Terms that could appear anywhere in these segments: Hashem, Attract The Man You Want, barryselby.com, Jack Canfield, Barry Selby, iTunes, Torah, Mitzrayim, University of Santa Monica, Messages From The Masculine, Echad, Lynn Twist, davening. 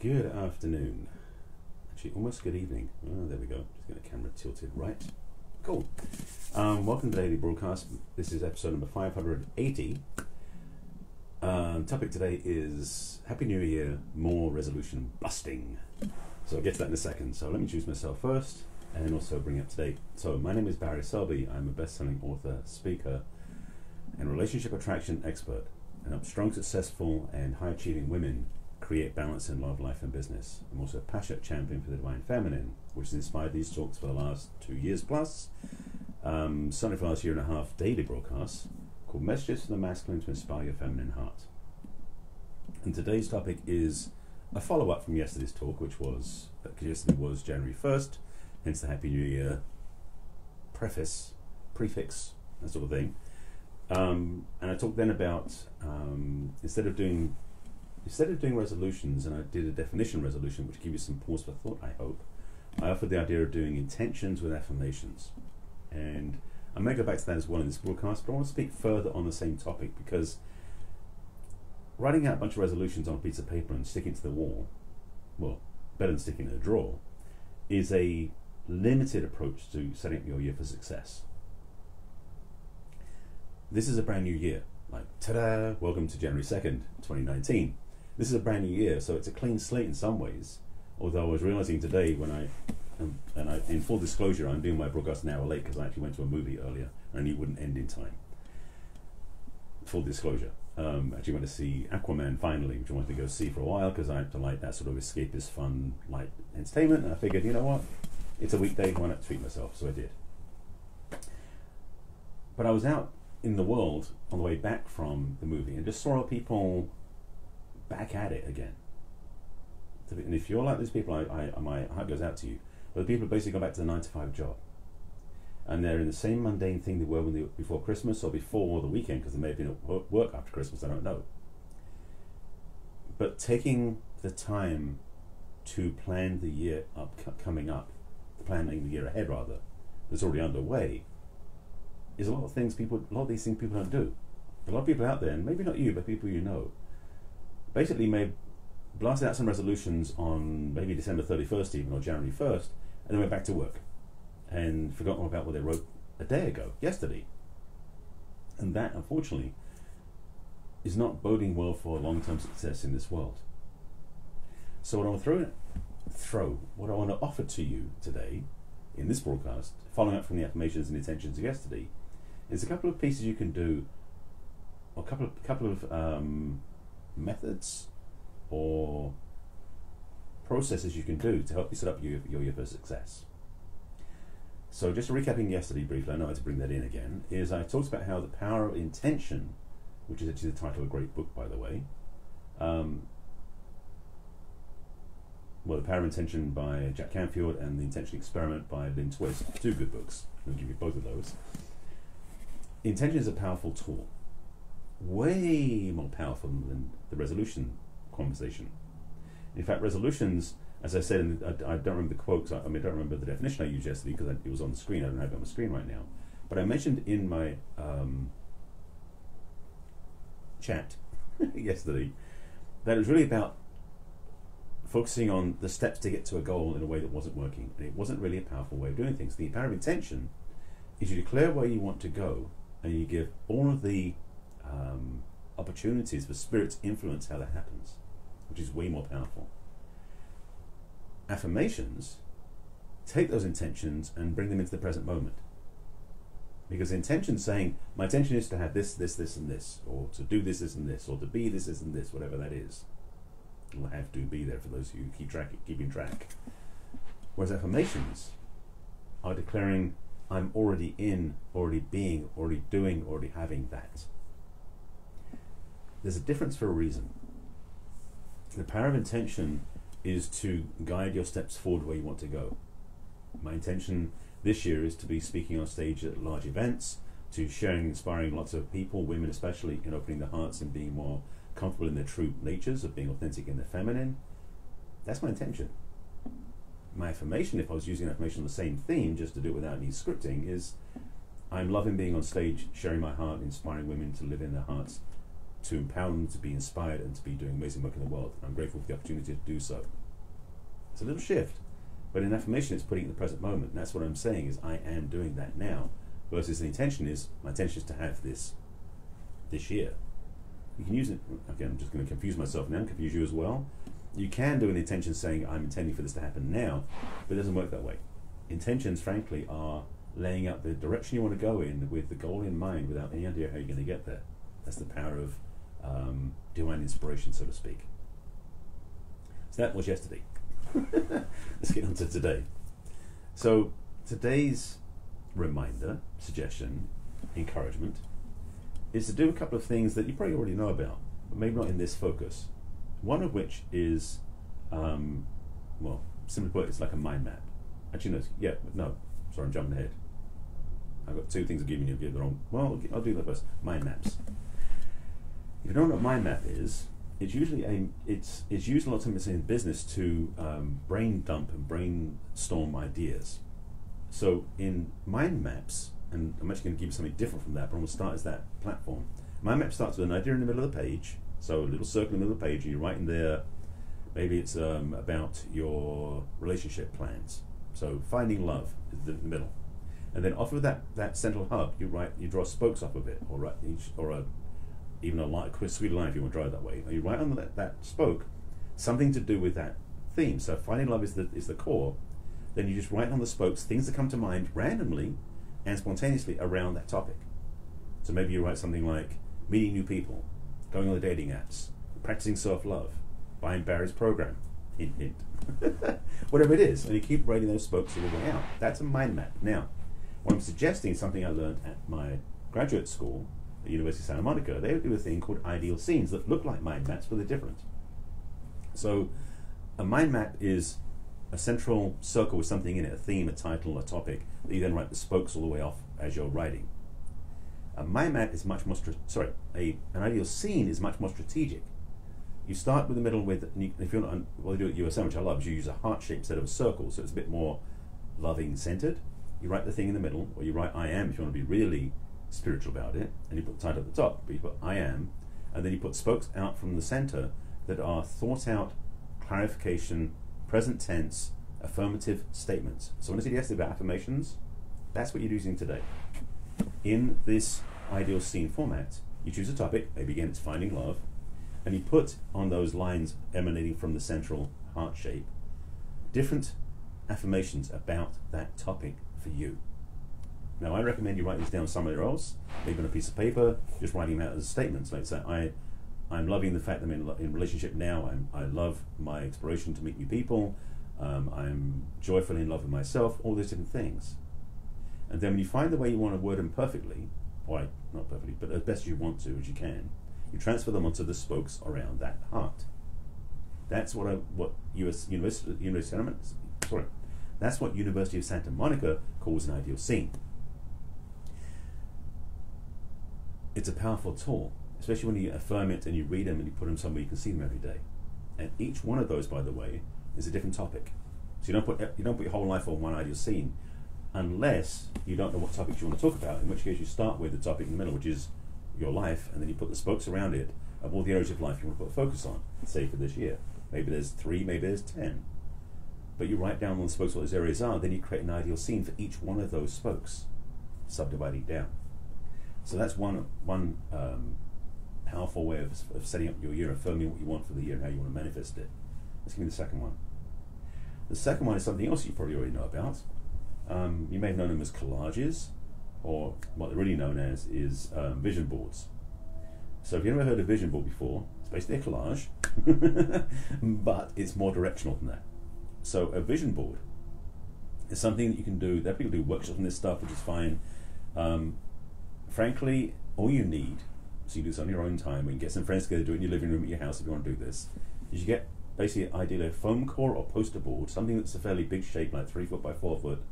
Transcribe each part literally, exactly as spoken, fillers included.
Good afternoon. Actually, almost good evening. Oh, there we go. Just get the camera tilted right. Cool. Um, welcome to the Daily Broadcast. This is episode number five hundred eighty. Um, topic today is Happy New Year, more resolution busting. So I'll get to that in a second. So let me choose myself first and then also bring up to date. So my name is Barry Selby. I'm a best-selling author, speaker, and relationship attraction expert. And help strong, successful, and high-achieving women create balance in love, life, and business. I'm also a passionate champion for the Divine Feminine, which has inspired these talks for the last two years plus. Um, certainly for the last year and a half, daily broadcasts called Messages From The Masculine to Inspire Your Feminine Heart. And today's topic is a follow-up from yesterday's talk, which was, yesterday was January first, hence the Happy New Year preface, prefix, that sort of thing. Um, and I talked then about um, instead of doing instead of doing resolutions, and I did a definition resolution, which gives you some pause for thought, I hope. I offered the idea of doing intentions with affirmations, and I may go back to that as well in this broadcast, but I want to speak further on the same topic, because writing out a bunch of resolutions on a piece of paper and sticking it to the wall, well, better than sticking it in a drawer, is a limited approach to setting up your year for success. This is a brand new year, like ta-da, welcome to January second, twenty nineteen. This is a brand new year, so it's a clean slate in some ways, although I was realizing today when I, um, and I, in full disclosure, I'm doing my broadcast an hour late because I actually went to a movie earlier and I knew it wouldn't end in time. Full disclosure. Um, actually went to see Aquaman finally, which I wanted to go see for a while because I had to like that sort of escapist, fun, light entertainment, and I figured, you know what, it's a weekday, why not treat myself, so I did. But I was out in the world on the way back from the movie and just saw people back at it again. And if you're like these people, I, I, my heart goes out to you. But the people who basically go back to the nine to five job, and they're in the same mundane thing they were when they, before Christmas or before the weekend, because they may have been at work after Christmas, I don't know. But taking the time to plan the year up, coming up, planning the year ahead rather, that's already underway, is a lot of things people, a lot of these things people don't do. A lot of people out there, and maybe not you, but people you know, basically may blast out some resolutions on maybe December thirty-first even, or January first, and then went back to work and forgot all about what they wrote a day ago, yesterday. And that, unfortunately, is not boding well for long-term success in this world. So what I want to throw, throw, what I want to offer to you today, in this broadcast, following up from the affirmations and intentions of yesterday, there's a couple of pieces you can do, or a couple of, couple of um, methods or processes you can do to help you set up your, your year for success. So just recapping yesterday briefly, I know I had to bring that in again, is I talked about how the power of intention, which is actually the title of a great book, by the way, um, well, The Power of Intention by Jack Canfield and The Intention Experiment by Lynn Twist, two good books. I'll give you both of those. Intention is a powerful tool, way more powerful than the resolution conversation. In fact, resolutions, as I said, in the, I, I don't remember the quotes, I, I mean, I don't remember the definition I used yesterday because it was on the screen, I don't have it on the screen right now, but I mentioned in my um, chat yesterday that it was really about focusing on the steps to get to a goal in a way that wasn't working, and it wasn't really a powerful way of doing things. The power of intention is you declare where you want to go, and you give all of the um, opportunities for spirit to influence how that happens, which is way more powerful. Affirmations take those intentions and bring them into the present moment, because intention saying my intention is to have this, this, this, and this, or to do this, this, and this, or to be this, this, and this, whatever that is. Will have to be there for those who keep track, keeping track. Whereas affirmations are declaring I'm already in, already being, already doing, already having that. There's a difference for a reason. The power of intention is to guide your steps forward where you want to go. My intention this year is to be speaking on stage at large events, to sharing, inspiring lots of people, women especially, in opening their hearts and being more comfortable in their true natures, of being authentic in their feminine. That's my intention. My affirmation, if I was using affirmation on the same theme, just to do it without any scripting, is I'm loving being on stage, sharing my heart, inspiring women to live in their hearts, to empower them to be inspired and to be doing amazing work in the world. And I'm grateful for the opportunity to do so. It's a little shift, but in affirmation it's putting it in the present moment. And that's what I'm saying is I am doing that now, versus the intention is, my intention is to have this this year. You can use it, okay, I'm just going to confuse myself now, confuse you as well. You can do an intention saying I'm intending for this to happen now, but it doesn't work that way. Intentions, frankly, are laying out the direction you want to go in with the goal in mind without any idea how you're going to get there. That's the power of um, divine inspiration, so to speak. So that was yesterday. Let's get on to today. So today's reminder, suggestion, encouragement is to do a couple of things that you probably already know about, but maybe not in this focus. One of which is, um, well, simply put, it's like a mind map. Actually, no, yeah, no, sorry, I'm jumping ahead. I've got two things I've given you, I've given the wrong. Well, I'll do that first. Mind maps. If you don't know what a mind map is, it's usually a, it's it's used a lot of times in business to um, brain dump and brainstorm ideas. So in mind maps, and I'm actually going to give you something different from that, but I'm going to start as that platform. Mind map starts with an idea in the middle of the page, so a little circle in the middle of the page, and you write in there, maybe it's um, about your relationship plans. So finding love is the middle. And then off of that, that central hub, you write, you draw spokes off of it, or write each, or a, even a light, sweet line if you want to draw it that way. You write on that, that spoke something to do with that theme. So finding love is the, is the core. Then you just write on the spokes things that come to mind randomly and spontaneously around that topic. So maybe you write something like meeting new people, going on the dating apps, practicing self-love, buying Barry's program, hint, hint. Whatever it is, and you keep writing those spokes all the way out. That's a mind map. Now, what I'm suggesting is something I learned at my graduate school at the University of Santa Monica. They would do a thing called ideal scenes that look like mind maps, but they're different. So a mind map is a central circle with something in it, a theme, a title, a topic, that you then write the spokes all the way off as you're writing. A mind map is much more, sorry, a, an ideal scene is much more strategic. You start with the middle with, and you, if you're not, what they do at U S M, which I love, is you use a heart-shaped set of circles, so it's a bit more loving-centered. You write the thing in the middle, or you write I am if you want to be really spiritual about it, and you put the title at the top, but you put I am, and then you put spokes out from the center that are thought-out, clarification, present tense, affirmative statements. So when I said yesterday about affirmations, that's what you're using today. In this ideal scene format, you choose a topic, maybe again it's finding love, and you put on those lines emanating from the central heart shape, different affirmations about that topic for you. Now I recommend you write these down somewhere else, maybe on a piece of paper, just writing them out as statements, like say, I, I'm loving the fact that I'm in, in relationship now. I'm, I love my exploration to meet new people. Um, I'm joyfully in love with myself. All those different things. And then when you find the way you want to word them perfectly, or not perfectly, but as best you want to, as you can, you transfer them onto the spokes around that heart. That's what I, what U S University University of Santa, sorry, that's what University of Santa Monica calls an ideal scene. It's a powerful tool, especially when you affirm it and you read them and you put them somewhere you can see them every day. And each one of those, by the way, is a different topic. So you don't put, you don't put your whole life on one ideal scene unless you don't know what topics you want to talk about, in which case you start with the topic in the middle, which is your life, and then you put the spokes around it of all the areas of life you want to put a focus on, say for this year. Maybe there's three, maybe there's ten. But you write down on the spokes what those areas are, then you create an ideal scene for each one of those spokes, subdividing down. So that's one, one um, powerful way of, of setting up your year, affirming what you want for the year and how you want to manifest it. Let's give me the second one. The second one is something else you probably already know about. Um, you may have known them as collages, or what they're really known as is um, vision boards. So if you've never heard of vision board before, it's basically a collage, but it's more directional than that. So a vision board is something that you can do, that people do workshops on this stuff, which is fine. Um, frankly, all you need, so you do this on your own time, and get some friends together, do it in your living room at your house if you want to do this, is you get basically ideally a foam core or poster board, something that's a fairly big shape, like three foot by four foot,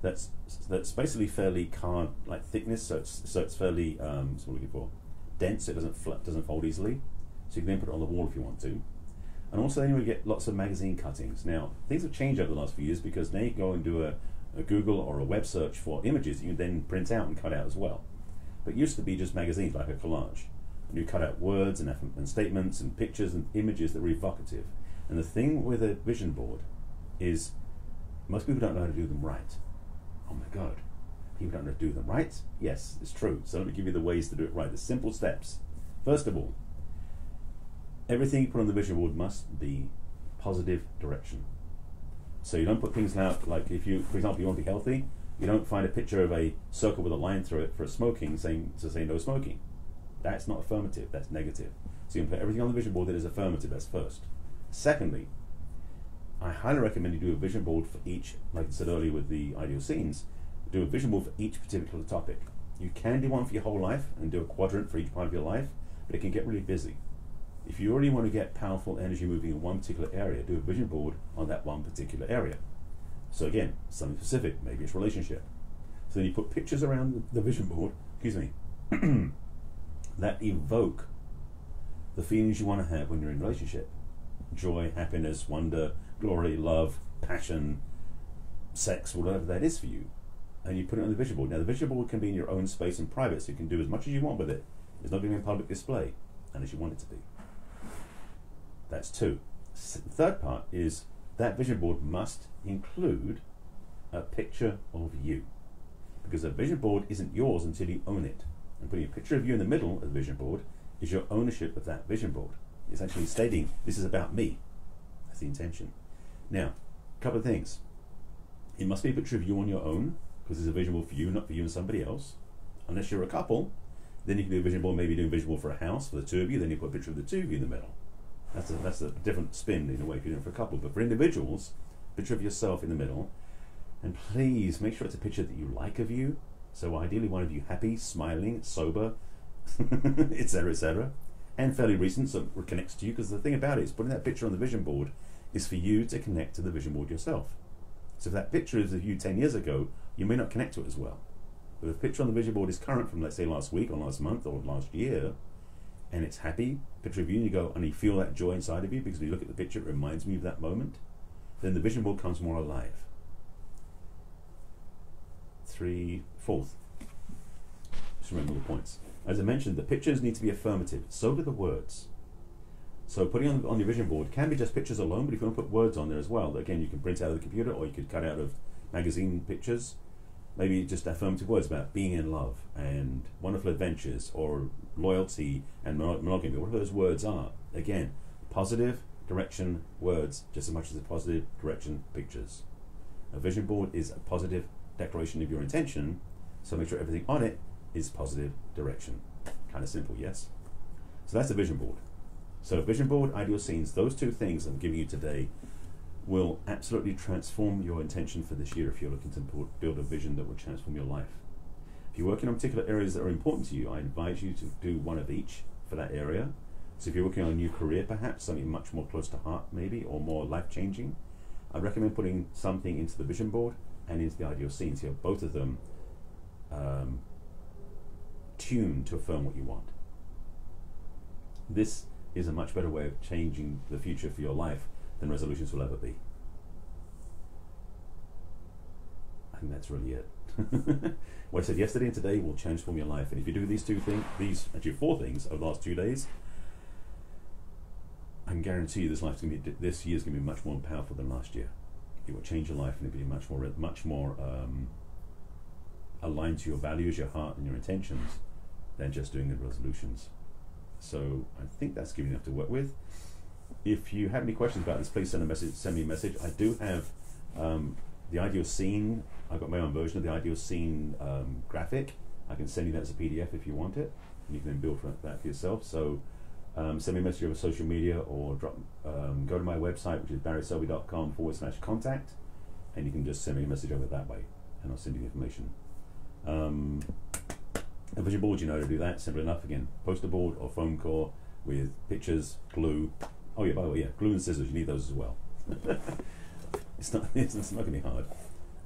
That's that's basically fairly card like thickness, so it's so it's fairly um, what's what we're looking for, dense. So it doesn't flat, doesn't fold easily, so you can then put it on the wall if you want to. And also then you get lots of magazine cuttings. Now things have changed over the last few years because now you go and do a, a Google or a web search for images that you can then print out and cut out as well. But it used to be just magazines like a collage. You cut out words and, and statements and pictures and images that are evocative. And the thing with a vision board is most people don't know how to do them right. Oh my God, people don't know how to do them right? Yes, it's true. So let me give you the ways to do it right, the simple steps. First of all, everything you put on the vision board must be positive direction. So you don't put things out like, if you, for example, you want to be healthy, you don't find a picture of a circle with a line through it for smoking saying to say no smoking. That's not affirmative, that's negative. So you can put everything on the vision board that is affirmative, that's first. Secondly, I highly recommend you do a vision board for each, like I said earlier with the ideal scenes, do a vision board for each particular topic. You can do one for your whole life and do a quadrant for each part of your life, but it can get really busy. If you already want to get powerful energy moving in one particular area, do a vision board on that one particular area. So again, something specific, maybe it's relationship. So then you put pictures around the vision board, excuse me, that evoke the feelings you want to have when you're in a relationship. Joy, happiness, wonder, glory, love, passion, sex, whatever that is for you. And you put it on the vision board. Now the vision board can be in your own space and private, so you can do as much as you want with it. It's not going to be in public display, unless you want it to be. That's two. The third part is that vision board must include a picture of you. Because a vision board isn't yours until you own it. And putting a picture of you in the middle of the vision board is your ownership of that vision board. It's actually stating, this is about me. That's the intention. Now, a couple of things. It must be a picture of you on your own, because it's a vision board for you, not for you and somebody else. Unless you're a couple, then you can do a vision board, maybe do a vision board for a house, for the two of you, then you put a picture of the two of you in the middle. That's a, that's a different spin in a way if you're doing it for a couple. But for individuals, picture of yourself in the middle. And please make sure it's a picture that you like of you. So ideally one of you happy, smiling, sober, et cetera, et cetera. And fairly recent, so it connects to you, because the thing about it is putting that picture on the vision board is for you to connect to the vision board yourself. So if that picture is of you ten years ago, you may not connect to it as well. But if the picture on the vision board is current from, let's say, last week or last month or last year, and it's happy, picture of you, and you go, and you feel that joy inside of you, because when you look at the picture, it reminds me of that moment, then the vision board comes more alive. Three, fourth. Just remember the points. As I mentioned, the pictures need to be affirmative, so do the words. So putting on, on your vision board can be just pictures alone, but if you want to put words on there as well, again, you can print out of the computer, or you could cut out of magazine pictures, maybe just affirmative words about being in love, and wonderful adventures, or loyalty, and monogamy, whatever those words are. Again, positive direction words, just as much as the positive direction pictures. A vision board is a positive declaration of your intention, so make sure everything on it is positive direction. Kind of simple, yes? So that's the vision board. So vision board, ideal scenes, those two things I'm giving you today will absolutely transform your intention for this year if you're looking to build a vision that will transform your life. If you're working on particular areas that are important to you, I advise you to do one of each for that area. So if you're working on a new career perhaps, something much more close to heart maybe, or more life-changing, I recommend putting something into the vision board and into the ideal scenes. You have both of them um, tuned to affirm what you want. This is a much better way of changing the future for your life than resolutions will ever be. I think that's really it. What I said yesterday and today will transform your life, and if you do these two things, these actually four things over the last two days, I can guarantee you this life's gonna be, this year's gonna be much more powerful than last year. It will change your life, and it'll be much more, much more um, aligned to your values, your heart, and your intentions than just doing the resolutions. So I think that's giving enough to work with. If you have any questions about this, please send a message. Send me a message. I do have um, the ideal scene. I've got my own version of the ideal scene um, graphic. I can send you that as a P D F if you want it, and you can then build that for yourself. So um, send me a message over social media, or drop, um, go to my website, which is barryselby.com forward slash contact, and you can just send me a message over that way, and I'll send you the information. Um, a vision board, you know how to do that. Simple enough. Again, poster board or foam core with pictures, glue. Oh yeah, by the way, yeah, glue and scissors, you need those as well. It's not, it's, it's not going to be hard.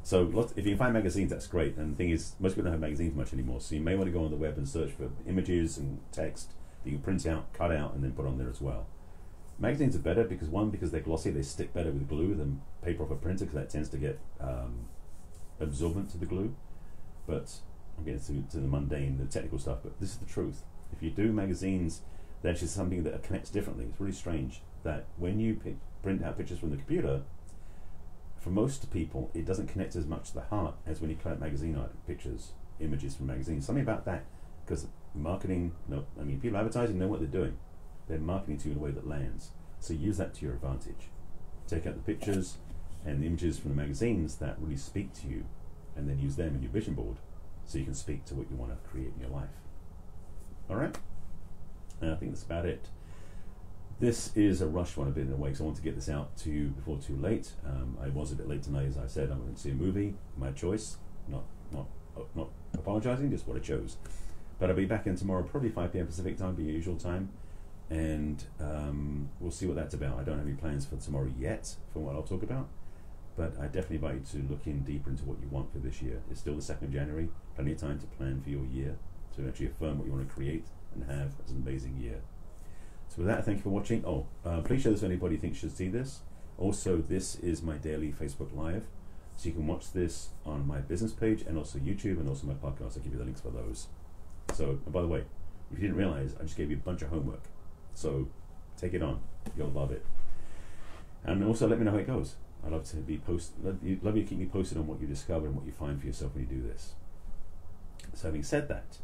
So lots, if you can find magazines, that's great. And the thing is, most people don't have magazines much anymore, so you may want to go on the web and search for images and text that you can print out, cut out, and then put on there as well. Magazines are better because, one, because they're glossy, they stick better with glue than paper off a printer, because that tends to get um, absorbent to the glue. But I'm getting to, to the mundane, the technical stuff, but this is the truth. If you do magazines, that's just something that connects differently. It's really strange that when you pick, print out pictures from the computer, for most people, it doesn't connect as much to the heart as when you collect magazine art, pictures, images from magazines. Something about that, because marketing, no, I mean, people advertising know what they're doing. They're marketing to you in a way that lands. So use that to your advantage. Take out the pictures and the images from the magazines that really speak to you, and then use them in your vision board so you can speak to what you want to create in your life. All right? And I think that's about it. This is a rush one a bit in a way, because I want to get this out to you before too late. Um, I was a bit late tonight, as I said. I went to see a movie, my choice. Not, not, not apologizing, just what I chose. But I'll be back in tomorrow, probably five p m Pacific time, be your usual time. And um, we'll see what that's about. I don't have any plans for tomorrow yet for what I'll talk about. But I definitely invite you to look in deeper into what you want for this year. It's still the second of January. Plenty of time to plan for your year, to actually affirm what you want to create and have as an amazing year. So with that, thank you for watching. Oh, uh, please share this with anybody you think should see this. Also, this is my daily Facebook Live. So you can watch this on my business page and also YouTube and also my podcast. I'll give you the links for those. So, and by the way, if you didn't realize, I just gave you a bunch of homework. So take it on. You'll love it. And also let me know how it goes. I'd love to be post. Love you, love you to keep me posted on what you discover and what you find for yourself when you do this. So having said that,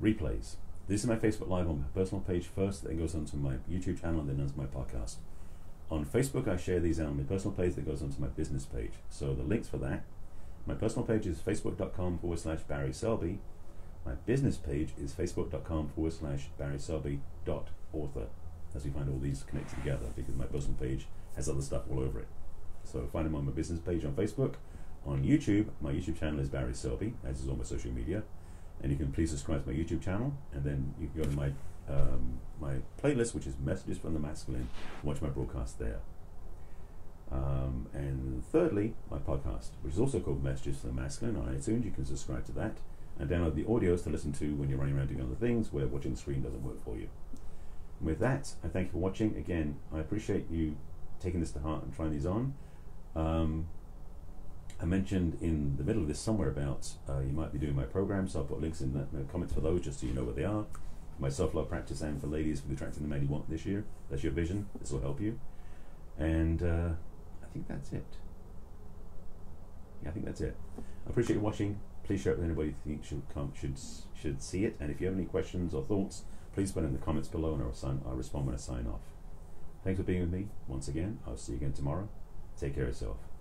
replays. This is my Facebook Live on my personal page first, then goes onto my YouTube channel, and then onto my podcast. On Facebook, I share these out on my personal page, that goes onto my business page. So the links for that. My personal page is facebook.com forward slash Barry Selby. My business page is facebook.com forward slash Barry Selby dot author. As we find all these connected together, because my personal page has other stuff all over it. So find them on my business page on Facebook. On YouTube, my YouTube channel is Barry Selby, as is all my social media. And you can please subscribe to my YouTube channel, and then you can go to my um, my playlist, which is Messages From The Masculine, watch my broadcast there. Um, and thirdly, my podcast, which is also called Messages From The Masculine on iTunes. You can subscribe to that and download the audios to listen to when you're running around doing other things where watching the screen doesn't work for you. And with that, I thank you for watching. Again, I appreciate you taking this to heart and trying these on. Um, I mentioned in the middle of this somewhere about uh, you might be doing my program, so I'll put links in the, in the comments for those just so you know what they are. For my self-love practice and for ladies for attracting the man you want this year. That's your vision. This will help you. And uh, I think that's it. Yeah, I think that's it. I appreciate you watching. Please share it with anybody you think should come, should should see it. And if you have any questions or thoughts, please put it in the comments below, and I'll, sign, I'll respond when I sign off. Thanks for being with me once again. I'll see you again tomorrow. Take care of yourself.